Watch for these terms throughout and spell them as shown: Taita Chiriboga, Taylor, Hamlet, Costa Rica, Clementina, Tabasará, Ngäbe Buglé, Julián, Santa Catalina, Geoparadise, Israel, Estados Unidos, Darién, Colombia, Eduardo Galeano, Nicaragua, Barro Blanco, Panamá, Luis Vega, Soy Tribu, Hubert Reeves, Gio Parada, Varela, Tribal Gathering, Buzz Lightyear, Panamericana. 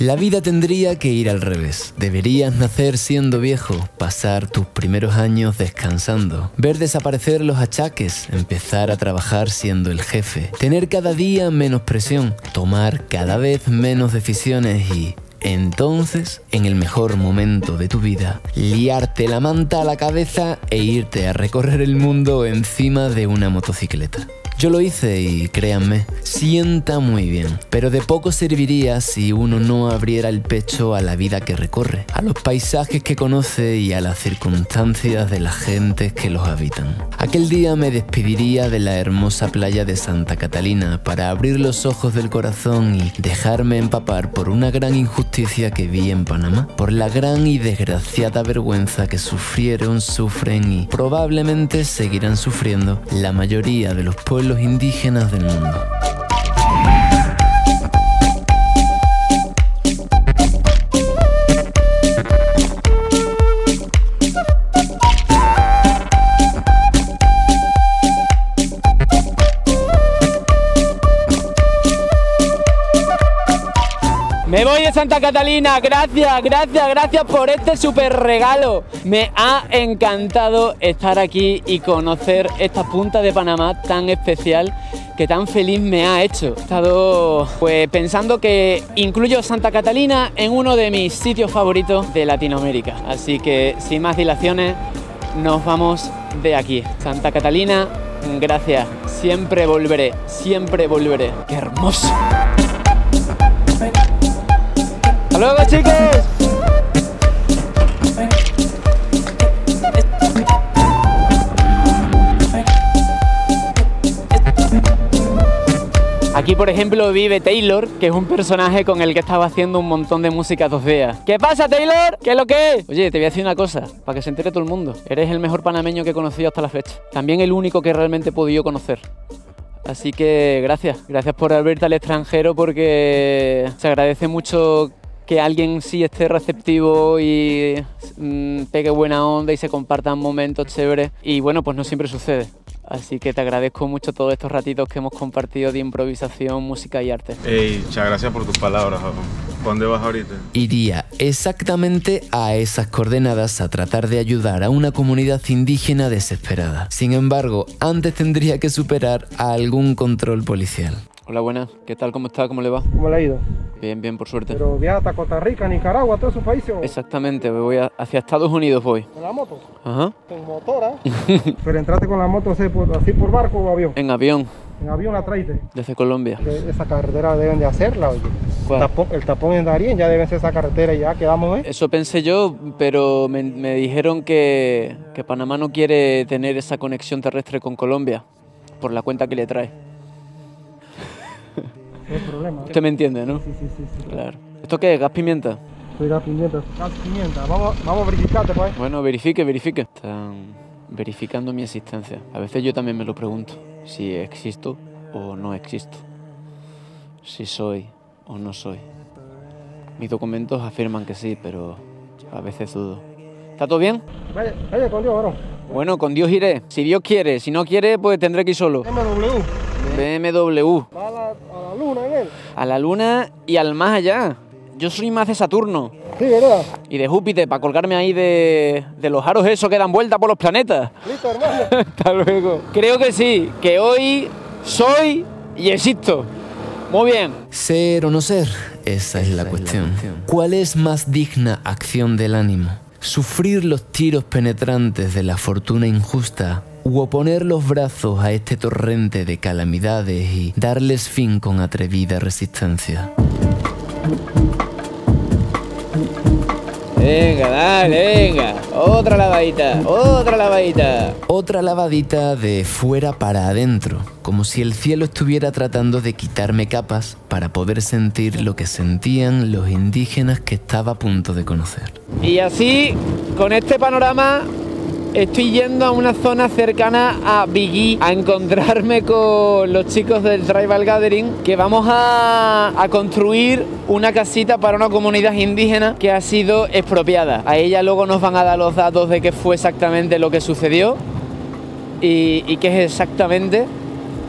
La vida tendría que ir al revés. Deberías nacer siendo viejo, pasar tus primeros años descansando, ver desaparecer los achaques, empezar a trabajar siendo el jefe, tener cada día menos presión, tomar cada vez menos decisiones y... entonces, en el mejor momento de tu vida, liarte la manta a la cabeza e irte a recorrer el mundo encima de una motocicleta. Yo lo hice y, créanme, sienta muy bien, pero de poco serviría si uno no abriera el pecho a la vida que recorre, a los paisajes que conoce y a las circunstancias de las gentes que los habitan. Aquel día me despediría de la hermosa playa de Santa Catalina para abrir los ojos del corazón y dejarme empapar por una gran injusticia que vi en Panamá, por la gran y desgraciada vergüenza que sufrieron, sufren y probablemente seguirán sufriendo la mayoría de los pueblos indígenas del mundo. Me voy de Santa Catalina, gracias, gracias, gracias por este súper regalo. Me ha encantado estar aquí y conocer esta punta de Panamá tan especial que tan feliz me ha hecho. He estado pues pensando que incluyo Santa Catalina en uno de mis sitios favoritos de Latinoamérica. Así que sin más dilaciones, nos vamos de aquí. Santa Catalina, gracias, siempre volveré, siempre volveré. ¡Qué hermoso! ¡Hasta luego, chicos! Aquí, por ejemplo, vive Taylor, que es un personaje con el que estaba haciendo un montón de música 2D. ¿Qué pasa, Taylor? ¿Qué es lo que es? Oye, te voy a decir una cosa, para que se entere todo el mundo. Eres el mejor panameño que he conocido hasta la fecha. También el único que realmente he podido conocer. Así que gracias. Gracias por abrirte al extranjero, porque se agradece mucho que alguien sí esté receptivo y pegue buena onda y se compartan momentos chéveres. Y bueno, pues no siempre sucede. Así que te agradezco mucho todos estos ratitos que hemos compartido de improvisación, música y arte. Ey, muchas gracias por tus palabras, Japón. ¿Dónde vas ahorita? Iría exactamente a esas coordenadas a tratar de ayudar a una comunidad indígena desesperada. Sin embargo, antes tendría que superar a algún control policial. Hola, buenas. ¿Qué tal? ¿Cómo está? ¿Cómo le va? ¿Cómo le ha ido? Bien, bien, por suerte. ¿Pero viaja hasta Costa Rica, Nicaragua, todos esos países? Exactamente, voy hacia Estados Unidos voy. ¿Con la moto? Ajá. ¿Con motora? ¿Pero entraste con la moto así por barco o avión? En avión. ¿En avión la traiste? Desde Colombia. Esa carretera deben de hacerla, oye. ¿Cuál? El tapón en Darién, ya debe ser esa carretera y ya quedamos, ¿eh? Eso pensé yo, pero me dijeron que Panamá no quiere tener esa conexión terrestre con Colombia, por la cuenta que le trae. El problema, ¿eh? Usted me entiende, ¿no? Sí. Claro. ¿Esto qué es? ¿Gas pimienta? Soy gas pimienta. Gas pimienta. Vamos a verificarte, pues. Bueno, verifique. Están verificando mi existencia. A veces yo también me lo pregunto. Si existo o no existo. Si soy o no soy. Mis documentos afirman que sí, pero a veces dudo. ¿Está todo bien? Vaya con Dios, varón. Bueno, con Dios iré. Si Dios quiere. Si no quiere, pues tendré que ir solo. BMW. ¿Va a la luna en él? A la luna y al más allá. Yo soy más de Saturno. Sí, ¿verdad? Y de Júpiter, para colgarme ahí de los aros esos que dan vuelta por los planetas. Listo, hermano. Hasta luego. Creo que sí, que hoy soy y existo. Muy bien. Ser o no ser, esa es la cuestión. ¿Cuál es más digna acción del ánimo? ¿Sufrir los tiros penetrantes de la fortuna injusta u oponer los brazos a este torrente de calamidades y darles fin con atrevida resistencia? Venga, dale, venga. Otra lavadita. Otra lavadita de fuera para adentro, como si el cielo estuviera tratando de quitarme capas para poder sentir lo que sentían los indígenas que estaba a punto de conocer. Y así, con este panorama, estoy yendo a una zona cercana a Biggie a encontrarme con los chicos del Tribal Gathering, que vamos a construir una casita para una comunidad indígena que ha sido expropiada. A ella luego nos van a dar los datos de qué fue exactamente lo que sucedió y qué es exactamente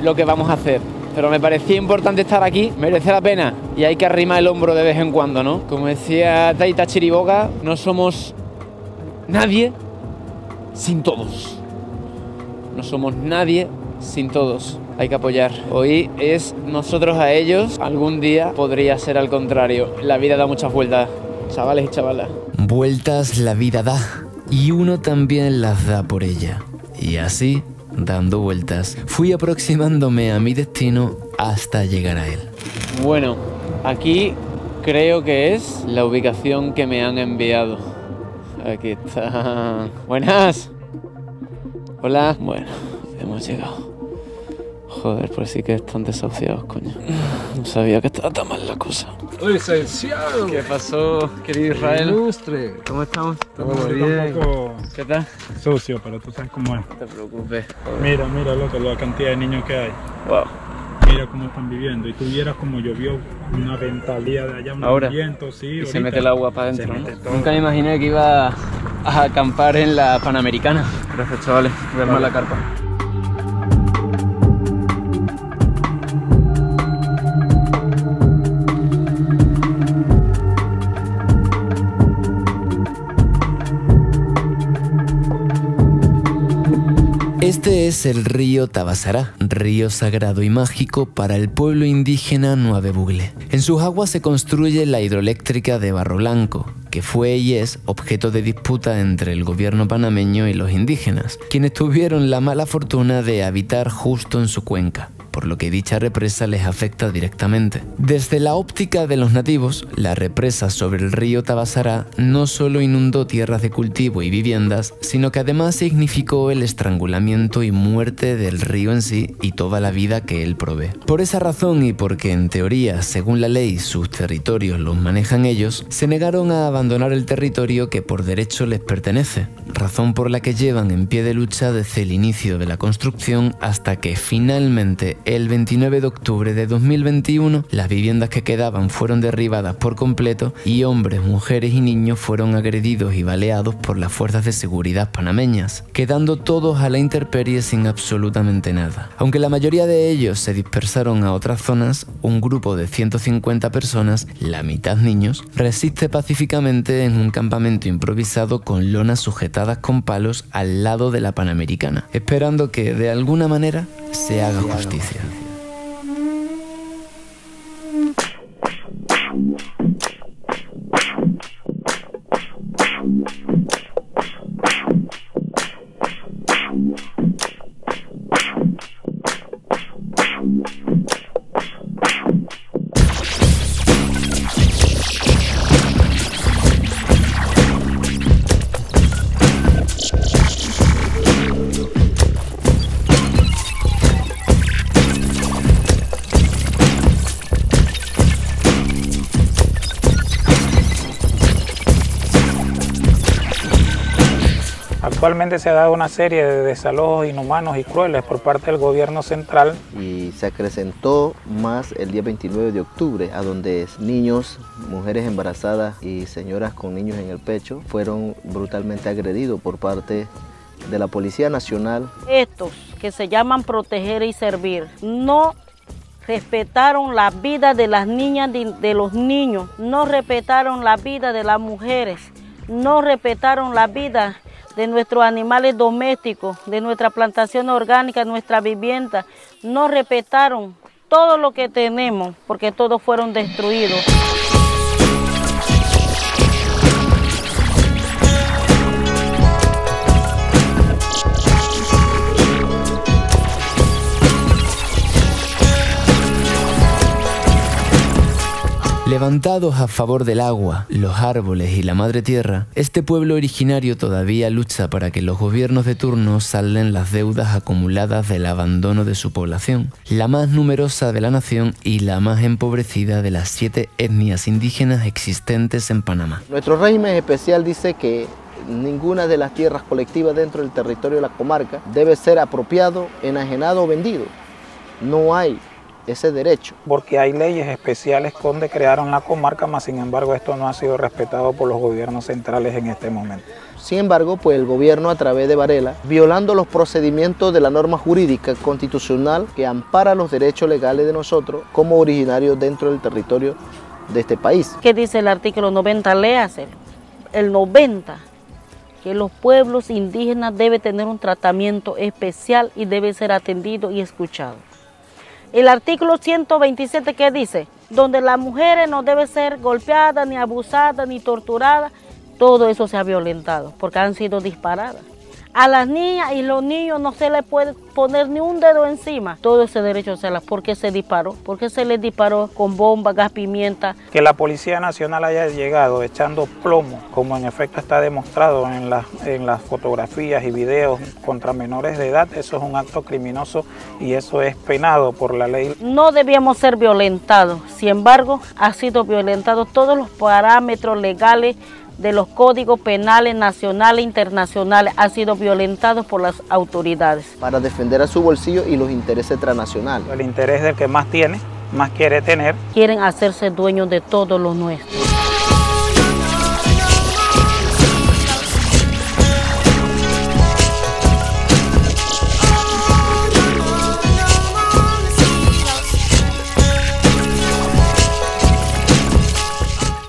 lo que vamos a hacer. pero me parecía importante estar aquí, merece la pena y hay que arrimar el hombro de vez en cuando, ¿no? Como decía Taita Chiriboga, no somos nadie sin todos. No somos nadie sin todos. Hay que apoyar. Hoy es nosotros a ellos. Algún día podría ser al contrario. La vida da muchas vueltas, chavales y chavalas. Vueltas la vida da y uno también las da por ella. Y así, dando vueltas, fui aproximándome a mi destino hasta llegar a él. Bueno, aquí creo que es la ubicación que me han enviado. Aquí está. Buenas. Hola. Bueno, hemos llegado. Joder, pues sí que están desahuciados, coño. No sabía que estaba tan mal la cosa. ¡Licenciado! ¿Qué pasó, querido Israel? ¡Ilustre! ¿Cómo estamos? Estamos bien. Un poco... ¿Qué tal? Sucio, pero tú sabes cómo es. No te preocupes. Joder. Mira, mira, loco, la cantidad de niños que hay. Wow. Mira cómo están viviendo. Y tú vieras como llovió una ventalía de allá, un viento, sí. Y se mete el agua para adentro, ¿no? Nunca me imaginé que iba a acampar en la Panamericana. Gracias, chavales. Voy a armar la carpa. Este es el río Tabasará, río sagrado y mágico para el pueblo indígena Ngäbe Buglé. En sus aguas se construye la hidroeléctrica de Barro Blanco, que fue y es objeto de disputa entre el gobierno panameño y los indígenas, quienes tuvieron la mala fortuna de habitar justo en su cuenca, por lo que dicha represa les afecta directamente. Desde la óptica de los nativos, la represa sobre el río Tabasará no solo inundó tierras de cultivo y viviendas, sino que además significó el estrangulamiento y muerte del río en sí y toda la vida que él provee. Por esa razón y porque en teoría, según la ley, sus territorios los manejan ellos, se negaron a abandonar el territorio que por derecho les pertenece, razón por la que llevan en pie de lucha desde el inicio de la construcción hasta que finalmente el 29 de octubre de 2021, las viviendas que quedaban fueron derribadas por completo y hombres, mujeres y niños fueron agredidos y baleados por las fuerzas de seguridad panameñas, quedando todos a la intemperie sin absolutamente nada. Aunque la mayoría de ellos se dispersaron a otras zonas, un grupo de 150 personas, la mitad niños, resiste pacíficamente en un campamento improvisado con lonas sujetadas con palos al lado de la Panamericana, esperando que, de alguna manera, se haga justicia. Actualmente se ha dado una serie de desalojos inhumanos y crueles por parte del gobierno central. Y se acrecentó más el día 29 de octubre, a donde niños, mujeres embarazadas y señoras con niños en el pecho fueron brutalmente agredidos por parte de la Policía Nacional. Estos que se llaman proteger y servir, no respetaron la vida de las niñas, de los niños, no respetaron la vida de las mujeres, no respetaron la vida de nuestros animales domésticos, de nuestra plantación orgánica, nuestra vivienda. No respetaron todo lo que tenemos, porque todos fueron destruidos. Levantados a favor del agua, los árboles y la madre tierra, este pueblo originario todavía lucha para que los gobiernos de turno salden las deudas acumuladas del abandono de su población, la más numerosa de la nación y la más empobrecida de las 7 etnias indígenas existentes en Panamá. Nuestro régimen especial dice que ninguna de las tierras colectivas dentro del territorio de la comarca debe ser apropiado, enajenado o vendido. No hay ese derecho. Porque hay leyes especiales donde crearon la comarca, mas sin embargo esto no ha sido respetado por los gobiernos centrales en este momento. Sin embargo, pues el gobierno a través de Varela, violando los procedimientos de la norma jurídica constitucional que ampara los derechos legales de nosotros como originarios dentro del territorio de este país. ¿Qué dice el artículo 90? Léase, el 90, que los pueblos indígenas deben tener un tratamiento especial y deben ser atendidos y escuchados. El artículo 127, ¿qué dice? Donde las mujeres no deben ser golpeadas, ni abusadas, ni torturadas. Todo eso se ha violentado porque han sido disparadas. A las niñas y los niños no se les puede poner ni un dedo encima. Todo ese derecho se las... ¿Por qué se disparó? ¿Por qué se les disparó con bomba, gas, pimienta? Que la Policía Nacional haya llegado echando plomo, como en efecto está demostrado en las fotografías y videos contra menores de edad, eso es un acto criminoso y eso es penado por la ley. No debíamos ser violentados, sin embargo, ha sido violentado todos los parámetros legales de los códigos penales nacionales e internacionales ha sido violentados por las autoridades. Para defender a su bolsillo y los intereses transnacionales. El interés del que más tiene, más quiere tener. Quieren hacerse dueños de todo lo nuestro.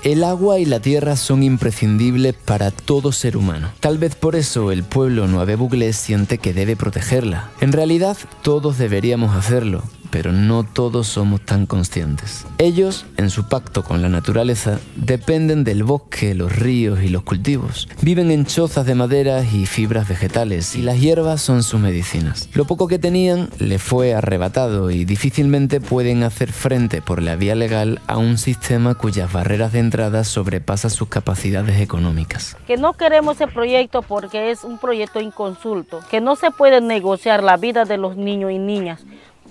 El agua y la tierra son imprescindibles para todo ser humano. Tal vez por eso el pueblo Ngäbe Buglé siente que debe protegerla. En realidad, todos deberíamos hacerlo, pero no todos somos tan conscientes. Ellos, en su pacto con la naturaleza, dependen del bosque, los ríos y los cultivos. Viven en chozas de maderas y fibras vegetales, y las hierbas son sus medicinas. Lo poco que tenían les fue arrebatado y difícilmente pueden hacer frente por la vía legal a un sistema cuyas barreras de entrada sobrepasan sus capacidades económicas. Que no queremos ese proyecto porque es un proyecto inconsulto, que no se puede negociar la vida de los niños y niñas.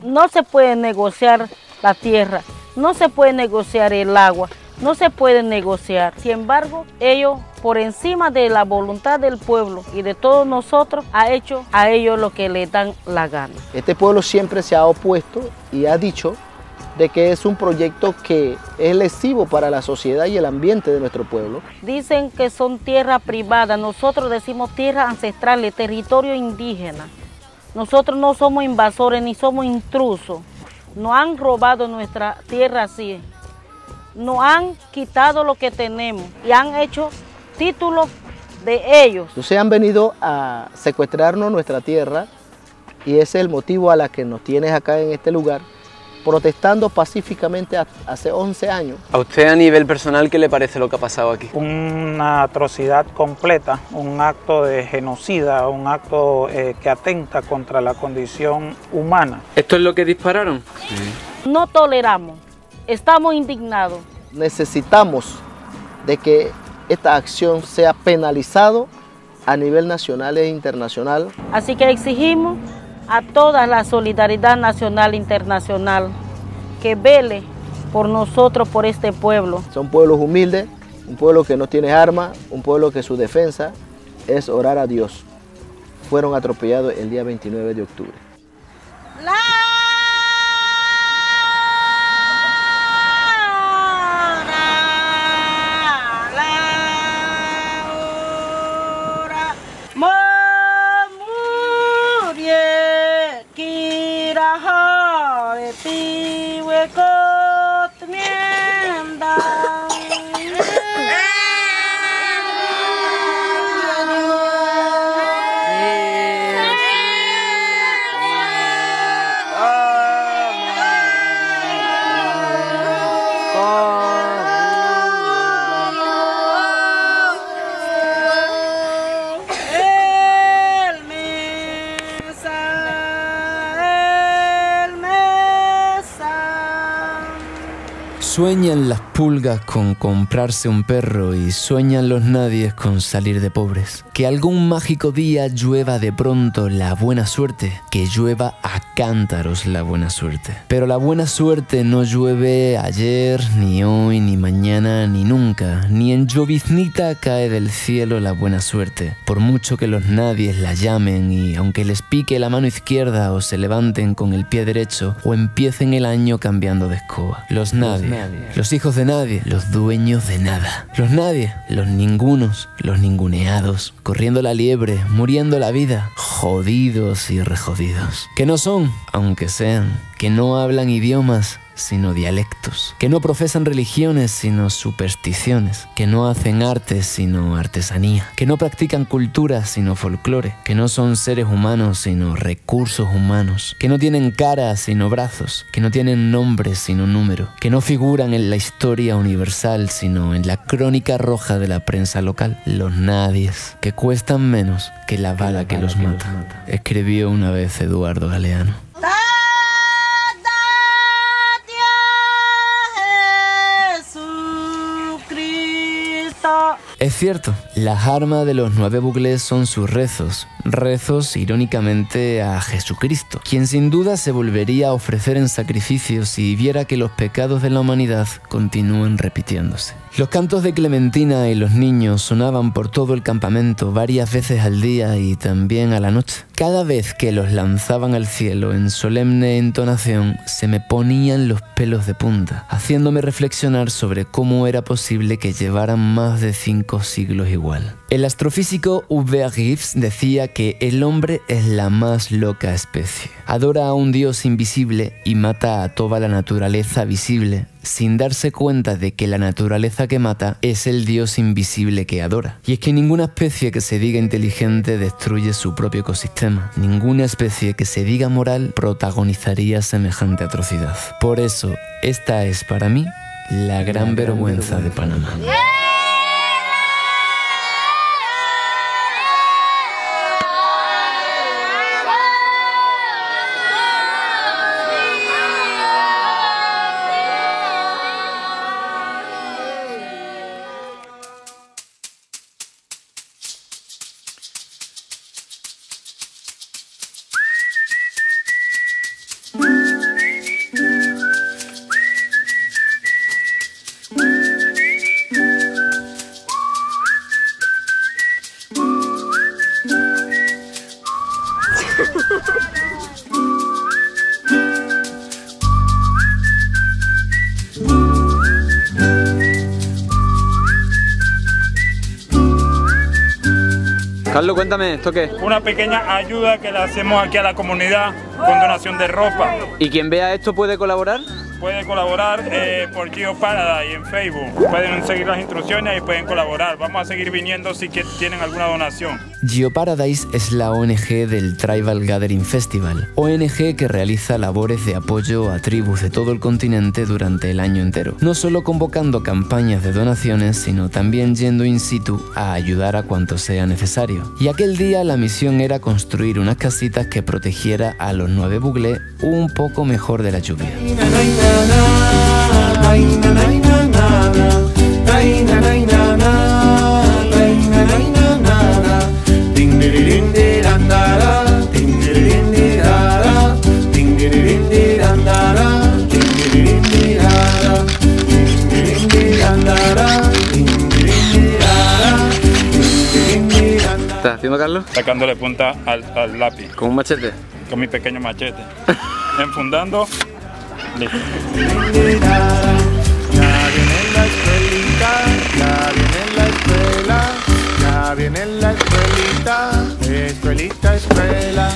No se puede negociar la tierra, no se puede negociar el agua, no se puede negociar. Sin embargo, ellos, por encima de la voluntad del pueblo y de todos nosotros, ha hecho a ellos lo que le dan la gana. Este pueblo siempre se ha opuesto y ha dicho de que es un proyecto que es lesivo para la sociedad y el ambiente de nuestro pueblo. Dicen que son tierra privada, nosotros decimos tierra ancestral, territorio indígena. Nosotros no somos invasores ni somos intrusos. Nos han robado nuestra tierra así. Nos han quitado lo que tenemos y han hecho títulos de ellos. Entonces han venido a secuestrarnos nuestra tierra y ese es el motivo a la que nos tienes acá en este lugar, protestando pacíficamente hace 11 años. ¿A usted a nivel personal qué le parece lo que ha pasado aquí? Una atrocidad completa, un acto de genocida, un acto que atenta contra la condición humana. ¿Esto es lo que dispararon? Sí. No toleramos, estamos indignados. Necesitamos de que esta acción sea penalizada a nivel nacional e internacional. Así que exigimos a toda la solidaridad nacional e internacional que vele por nosotros, por este pueblo. Son pueblos humildes, un pueblo que no tiene armas, un pueblo que su defensa es orar a Dios. Fueron atropellados el día 29 de octubre. Sueñan las pulgas con comprarse un perro y sueñan los nadies con salir de pobres. Que algún mágico día llueva de pronto la buena suerte, que llueva a cántaros la buena suerte. Pero la buena suerte no llueve ayer, ni hoy, ni mañana, ni nunca. Ni en lloviznita cae del cielo la buena suerte, por mucho que los nadies la llamen y aunque les pique la mano izquierda o se levanten con el pie derecho o empiecen el año cambiando de escoba. Los nadies. Los hijos de nadie, los dueños de nada. Los nadie, los ningunos, los ninguneados, corriendo la liebre, muriendo la vida, jodidos y rejodidos. Que no son, aunque sean, que no hablan idiomas, sino dialectos, que no profesan religiones sino supersticiones, que no hacen arte sino artesanía, que no practican cultura sino folclore, que no son seres humanos sino recursos humanos, que no tienen cara sino brazos, que no tienen nombre sino número, que no figuran en la historia universal sino en la crónica roja de la prensa local. Los nadies, que cuestan menos que la bala que los mata, escribió una vez Eduardo Galeano. Es cierto, las armas de los Ngäbe Buglé son sus rezos, rezos irónicamente a Jesucristo, quien sin duda se volvería a ofrecer en sacrificio si viera que los pecados de la humanidad continúan repitiéndose. Los cantos de Clementina y los niños sonaban por todo el campamento varias veces al día y también a la noche. Cada vez que los lanzaban al cielo en solemne entonación, se me ponían los pelos de punta, haciéndome reflexionar sobre cómo era posible que llevaran más de 5 siglos igual. El astrofísico Hubert Reeves decía que el hombre es la más loca especie. Adora a un dios invisible y mata a toda la naturaleza visible, sin darse cuenta de que la naturaleza que mata es el dios invisible que adora. Y es que ninguna especie que se diga inteligente destruye su propio ecosistema. Ninguna especie que se diga moral protagonizaría semejante atrocidad. Por eso, esta es para mí la gran vergüenza de Panamá. Carlos, cuéntame, ¿esto qué es? Una pequeña ayuda que le hacemos aquí a la comunidad con donación de ropa. ¿Y quien vea esto puede colaborar? Puede colaborar por Gio Parada y en Facebook. Pueden seguir las instrucciones y pueden colaborar. Vamos a seguir viniendo si tienen alguna donación. Geoparadise es la ONG del Tribal Gathering Festival, ONG que realiza labores de apoyo a tribus de todo el continente durante el año entero, no solo convocando campañas de donaciones, sino también yendo in situ a ayudar a cuanto sea necesario. Y aquel día la misión era construir unas casitas que protegiera a los Ngäbe Buglé un poco mejor de la lluvia. ¿Estás haciendo, Carlos? Sacándole punta al lápiz. ¿Con un machete? Con mi pequeño machete. Enfundando. Listo. Viene la escuela,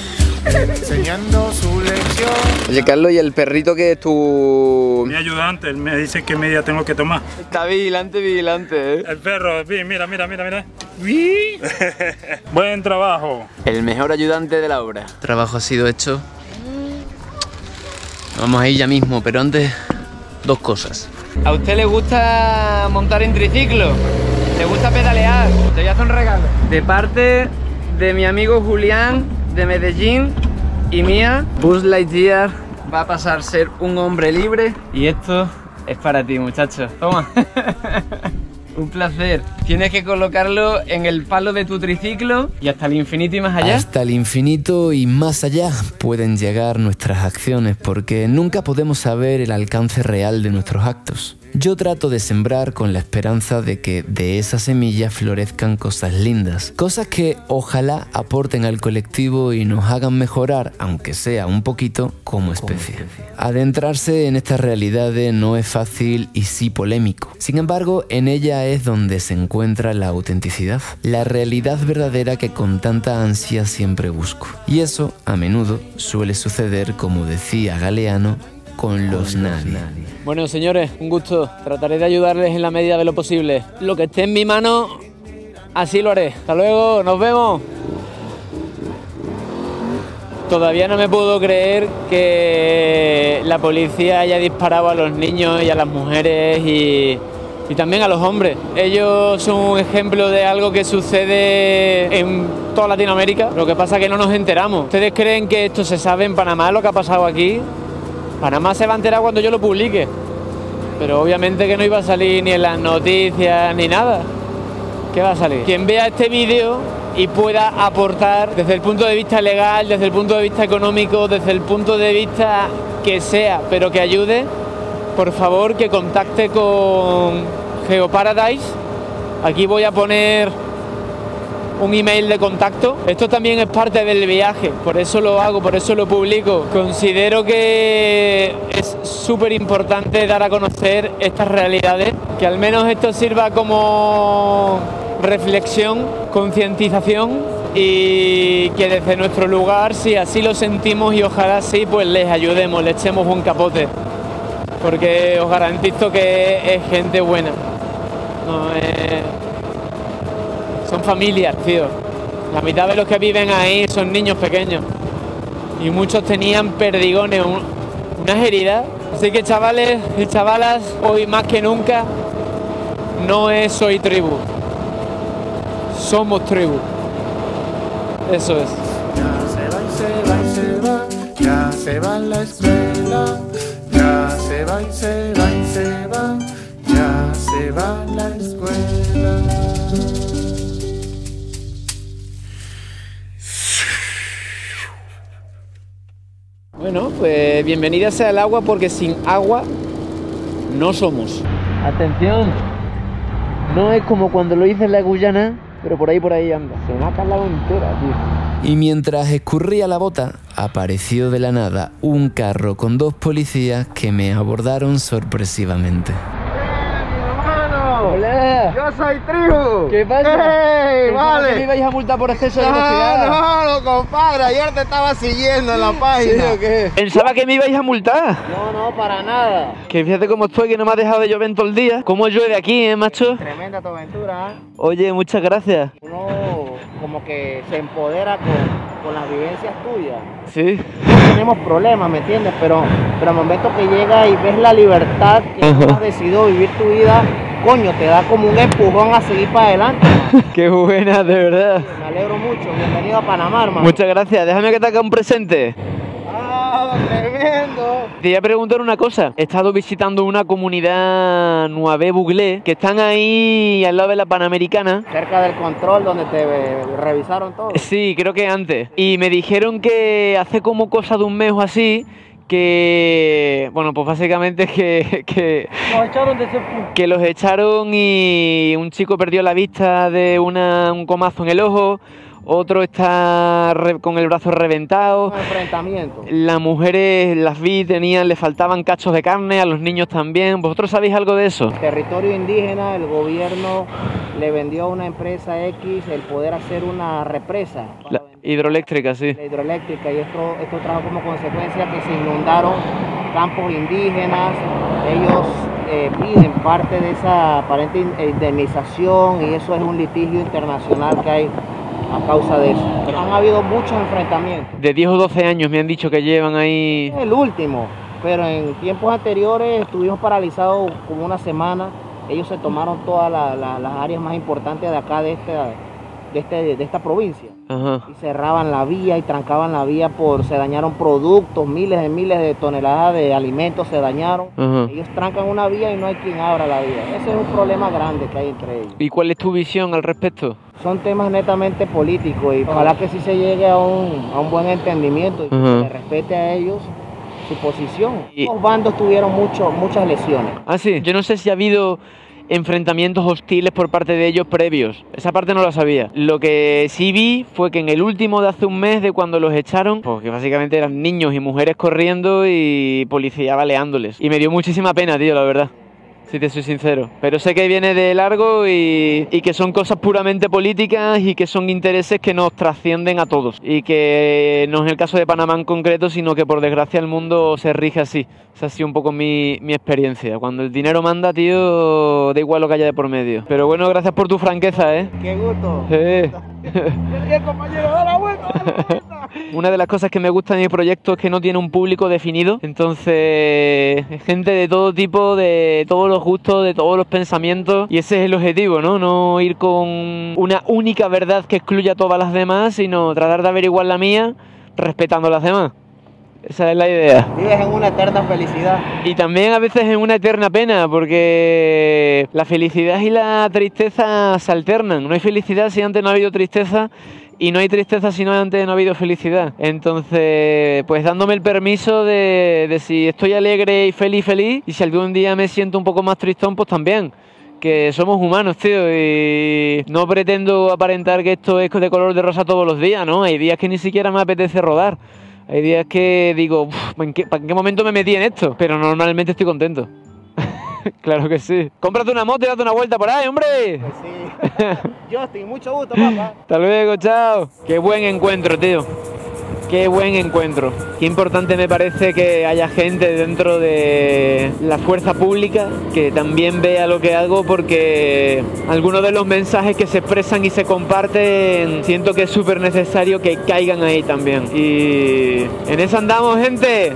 enseñando su lección. Oye, Carlos, ¿y el perrito que es tu...? Mi ayudante, él me dice qué media tengo que tomar. Está vigilante, vigilante, ¿eh? El perro, mira, mira, mira, mira. Buen trabajo. El mejor ayudante de la obra. El trabajo ha sido hecho. Vamos a ir ya mismo, pero antes, dos cosas. ¿A usted le gusta montar en triciclo? ¿Te gusta pedalear? Te voy a hacer un regalo. De parte de mi amigo Julián de Medellín y mía, Buzz Lightyear va a pasar a ser un hombre libre y esto Es para ti, muchacho. Toma. Un placer. Tienes que colocarlo en el palo de tu triciclo y hasta el infinito y más allá. Hasta el infinito y más allá pueden llegar nuestras acciones, porque nunca podemos saber el alcance real de nuestros actos. Yo trato de sembrar con la esperanza de que de esas semillas florezcan cosas lindas, cosas que ojalá aporten al colectivo y nos hagan mejorar, aunque sea un poquito, como especie. Adentrarse en estas realidades no es fácil y sí polémico. Sin embargo, en ella es donde se encuentra la autenticidad, la realidad verdadera que con tanta ansia siempre busco. Y eso, a menudo, suele suceder, como decía Galeano, con los nadie. Bueno, señores, un gusto. Trataré de ayudarles en la medida de lo posible. Lo que esté en mi mano, así lo haré. Hasta luego, nos vemos. Todavía no me puedo creer que la policía haya disparado a los niños y a las mujeres y también a los hombres. Ellos son un ejemplo de algo que sucede en toda Latinoamérica. Lo que pasa es que no nos enteramos. ¿Ustedes creen que esto se sabe en Panamá, lo que ha pasado aquí? Panamá se va a enterar cuando yo lo publique, pero obviamente que no iba a salir ni en las noticias ni nada. ¿Qué va a salir? Quien vea este vídeo y pueda aportar desde el punto de vista legal, desde el punto de vista económico, desde el punto de vista que sea, pero que ayude, por favor que contacte con Geoparadise. Aquí voy a poner un email de contacto. Esto también es parte del viaje, por eso lo hago, por eso lo publico. Considero que es súper importante dar a conocer estas realidades, que al menos esto sirva como reflexión, concientización, y que desde nuestro lugar, si así lo sentimos y ojalá sí, pues les ayudemos, les echemos un capote, porque os garantizo que es gente buena. No es... Son familias, tío. La mitad de los que viven ahí son niños pequeños. Y muchos tenían perdigones, unas heridas. Así que, chavales y chavalas, hoy más que nunca, no es Soy Tribu. Somos tribu. Eso es. Ya se va y se va y se va. Ya se va la escuela. Ya se va y se va y se va. Ya se va la escuela. Bueno, pues bienvenida sea el agua, porque sin agua no somos. Atención, no es como cuando lo hice en la Guyana, pero por ahí anda. Se me ha calado entera, tío. Y mientras escurría la bota, apareció de la nada un carro con dos policías que me abordaron sorpresivamente. ¡Hola! ¡Yo soy Tribu! ¿Qué pasa? ¡Ey! Vale. ¿Que me ibais a multar por exceso de velocidad? No, no, compadre, ayer te estaba siguiendo en la página. ¿Sí, o qué? Pensaba que me ibais a multar. No, no, para nada. Que fíjate cómo estoy, que no me ha dejado de llover todo el día. ¿Cómo llueve aquí, macho? Tremenda tu aventura, ¿eh? Oye, muchas gracias. Uno como que se empodera con las vivencias tuyas. Sí. Tenemos problemas, ¿me entiendes? Pero al momento que llega y ves la libertad que has decidido vivir tu vida, coño, te da como un empujón a seguir para adelante. Qué buena, de verdad. Me alegro mucho, bienvenido a Panamá, hermano. Muchas gracias, déjame que te haga un presente. ¡Ah, tremendo! Te voy a preguntar una cosa. He estado visitando una comunidad Ngäbe Buglé, que están ahí al lado de la Panamericana. Cerca del control donde te revisaron todo. Sí, creo que antes. Y me dijeron que hace como cosa de un mes o así, que, bueno, pues básicamente que los echaron y un chico perdió la vista de un comazo en el ojo, otro está con el brazo reventado. Un enfrentamiento. Las mujeres, las vi, le faltaban cachos de carne, a los niños también. ¿Vosotros sabéis algo de eso? Territorio indígena, el gobierno le vendió a una empresa X el poder hacer una represa. Hidroeléctrica, sí. La hidroeléctrica, y esto trajo como consecuencia que se inundaron campos indígenas. Ellos piden parte de esa aparente indemnización y eso es un litigio internacional que hay a causa de eso. Pero han habido muchos enfrentamientos. De 10 o 12 años me han dicho que llevan ahí... El último, pero en tiempos anteriores estuvimos paralizados como una semana. Ellos se tomaron todas las áreas más importantes de acá, de este... esta provincia. Ajá. Y cerraban la vía y trancaban la vía por, se dañaron productos, miles de toneladas de alimentos se dañaron. Ajá. Ellos trancan una vía y no hay quien abra la vía. Ese es un problema grande que hay entre ellos. ¿Y cuál es tu visión al respecto? Son temas netamente políticos y ojalá que sí se llegue a un buen entendimiento y que se respete a ellos su posición. Y... los bandos tuvieron muchas lesiones. Ah, sí. Yo no sé si ha habido enfrentamientos hostiles por parte de ellos previos. Esa parte no la sabía. Lo que sí vi fue que en el último de hace un mes, de cuando los echaron, pues que básicamente eran niños y mujeres corriendo y policía baleándoles. Y me dio muchísima pena, tío, la verdad, si te soy sincero. Pero sé que viene de largo y que son cosas puramente políticas y que son intereses que nos trascienden a todos. Y que no es el caso de Panamá en concreto, sino que por desgracia el mundo se rige así. Esa ha sido un poco mi experiencia. Cuando el dinero manda, tío, da igual lo que haya de por medio. Pero bueno, gracias por tu franqueza, ¿eh? ¡Qué gusto! ¡Bien, compañero! ¡Da la vuelta! ¡Da la vuelta! Una de las cosas que me gusta de mi proyecto es que no tiene un público definido. Entonces, gente de todo tipo, de todos los gustos, de todos los pensamientos. Y ese es el objetivo, ¿no? No ir con una única verdad que excluya a todas las demás, sino tratar de averiguar la mía respetando las demás. Esa es la idea. Vives en una eterna felicidad. Y también a veces en una eterna pena, porque la felicidad y la tristeza se alternan. No hay felicidad si antes no ha habido tristeza. Y no hay tristeza si antes no ha habido felicidad. Entonces, pues dándome el permiso de si estoy alegre y feliz. Y si algún día me siento un poco más tristón, pues también. Que somos humanos, tío. Y no pretendo aparentar que esto es de color de rosa todos los días, ¿no? Hay días que ni siquiera me apetece rodar. Hay días que digo, ¿en qué momento me metí en esto? Pero normalmente estoy contento. Claro que sí. Cómprate una moto y date una vuelta por ahí, hombre. Pues sí. Justin, mucho gusto, papá. Hasta luego, chao. Qué buen encuentro, tío. Qué buen encuentro. Qué importante me parece que haya gente dentro de la fuerza pública que también vea lo que hago, porque algunos de los mensajes que se expresan y se comparten siento que es súper necesario que caigan ahí también. Y en eso andamos, gente.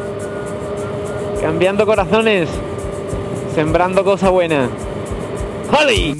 Cambiando corazones. Sembrando cosas buenas. ¡Holly!